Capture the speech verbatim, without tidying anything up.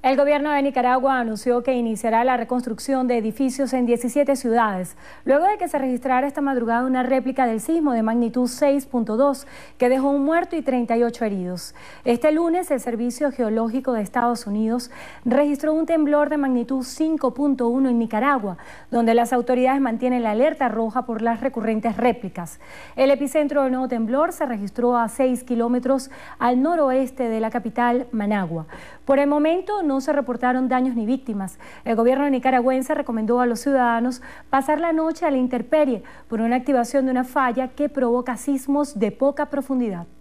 El gobierno de Nicaragua anunció que iniciará la reconstrucción de edificios en diecisiete ciudades, luego de que se registrara esta madrugada una réplica del sismo de magnitud seis punto dos, que dejó un muerto y treinta y ocho heridos. Este lunes, el Servicio Geológico de Estados Unidos registró un temblor de magnitud cinco punto uno en Nicaragua, donde las autoridades mantienen la alerta roja por las recurrentes réplicas. El epicentro del nuevo temblor se registró a seis kilómetros al noroeste de la capital, Managua. Por el momento, no se reportaron daños ni víctimas. El gobierno nicaragüense recomendó a los ciudadanos pasar la noche a la intemperie por una activación de una falla que provoca sismos de poca profundidad.